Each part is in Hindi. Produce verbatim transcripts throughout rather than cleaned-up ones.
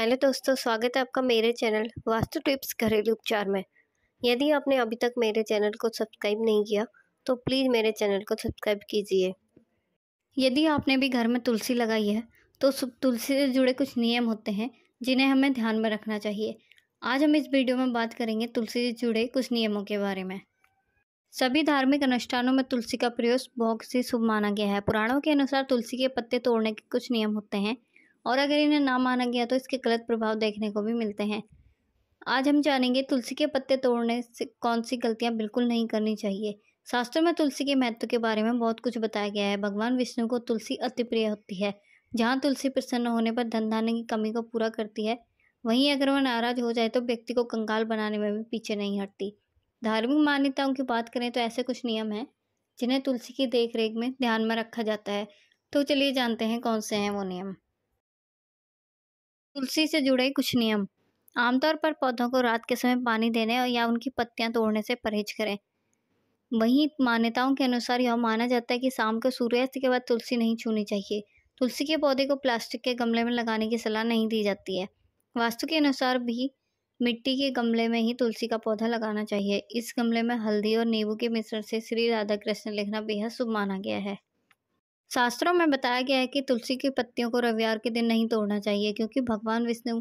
हेलो दोस्तों, स्वागत है आपका मेरे चैनल वास्तु टिप्स घरेलू उपचार में। यदि आपने अभी तक मेरे चैनल को सब्सक्राइब नहीं किया तो प्लीज़ मेरे चैनल को सब्सक्राइब कीजिए। यदि आपने भी घर में तुलसी लगाई है तो तुलसी से जुड़े कुछ नियम होते हैं जिन्हें हमें ध्यान में रखना चाहिए। आज हम इस वीडियो में बात करेंगे तुलसी से जुड़े कुछ नियमों के बारे में। सभी धार्मिक अनुष्ठानों में तुलसी का प्रयोग बहुत ही शुभ माना गया है। पुराणों के अनुसार तुलसी के पत्ते तोड़ने के कुछ नियम होते हैं और अगर इन्हें ना माना गया तो इसके गलत प्रभाव देखने को भी मिलते हैं। आज हम जानेंगे तुलसी के पत्ते तोड़ने से कौन सी गलतियां बिल्कुल नहीं करनी चाहिए। शास्त्रों में तुलसी के महत्व के बारे में बहुत कुछ बताया गया है। भगवान विष्णु को तुलसी अति प्रिय होती है। जहाँ तुलसी प्रसन्न होने पर धन धान्य की कमी को पूरा करती है, वहीं अगर वह नाराज हो जाए तो व्यक्ति को कंगाल बनाने में भी पीछे नहीं हटती। धार्मिक मान्यताओं की बात करें तो ऐसे कुछ नियम हैं जिन्हें तुलसी की देखरेख में ध्यान में रखा जाता है। तो चलिए जानते हैं कौन से हैं वो नियम। तुलसी से जुड़े कुछ नियम। आमतौर पर पौधों को रात के समय पानी देने या उनकी पत्तियां तोड़ने से परहेज करें। वहीं मान्यताओं के अनुसार यह माना जाता है कि शाम को सूर्यास्त के बाद तुलसी नहीं छूनी चाहिए। तुलसी के पौधे को प्लास्टिक के गमले में लगाने की सलाह नहीं दी जाती है। वास्तु के अनुसार भी मिट्टी के गमले में ही तुलसी का पौधा लगाना चाहिए। इस गमले में हल्दी और नींबू के मिश्रण से श्री राधा कृष्ण लिखना बेहद शुभ माना गया है। शास्त्रों में बताया गया है कि तुलसी की पत्तियों को रविवार के दिन नहीं तोड़ना चाहिए, क्योंकि भगवान विष्णु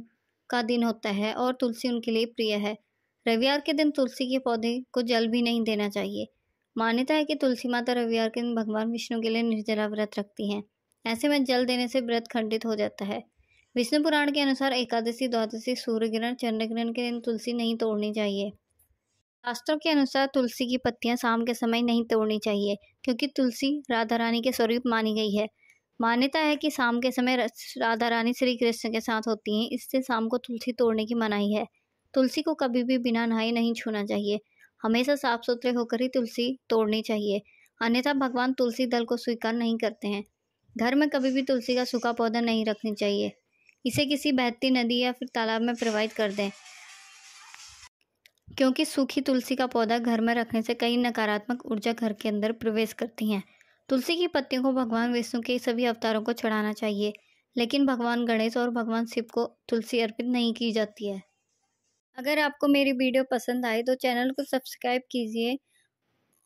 का दिन होता है और तुलसी उनके लिए प्रिय है। रविवार के दिन तुलसी के पौधे को जल भी नहीं देना चाहिए। मान्यता है कि तुलसी माता रविवार के दिन भगवान विष्णु के लिए निर्जला व्रत रखती हैं। ऐसे में जल देने से व्रत खंडित हो जाता है। विष्णु पुराण के अनुसार एकादशी, द्वादशी, सूर्य ग्रहण, चंद्र ग्रहण के दिन तुलसी नहीं तोड़नी चाहिए। शास्त्रों के अनुसार तुलसी की पत्तियां शाम के समय नहीं तोड़नी चाहिए, क्योंकि तुलसी राधा रानी के स्वरूप मानी गई है। मान्यता है कि शाम के समय राधा रानी श्री कृष्ण के साथ होती हैं, इससे शाम को तुलसी तोड़ने की मनाही है। तुलसी को कभी भी बिना नहाए नहीं छूना चाहिए। हमेशा साफ सुथरे होकर ही तुलसी तोड़नी चाहिए, अन्यथा भगवान तुलसी दल को स्वीकार नहीं करते हैं। घर में कभी भी तुलसी का सूखा पौधा नहीं रखना चाहिए। इसे किसी बहती नदी या फिर तालाब में प्रवाहित कर दें, क्योंकि सूखी तुलसी का पौधा घर में रखने से कई नकारात्मक ऊर्जा घर के अंदर प्रवेश करती हैं। तुलसी की पत्तियों को भगवान विष्णु के सभी अवतारों को चढ़ाना चाहिए, लेकिन भगवान गणेश और भगवान शिव को तुलसी अर्पित नहीं की जाती है। अगर आपको मेरी वीडियो पसंद आए तो चैनल को सब्सक्राइब कीजिए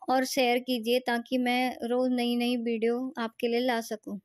और शेयर कीजिए, ताकि मैं रोज़ नई नई वीडियो आपके लिए ला सकूँ।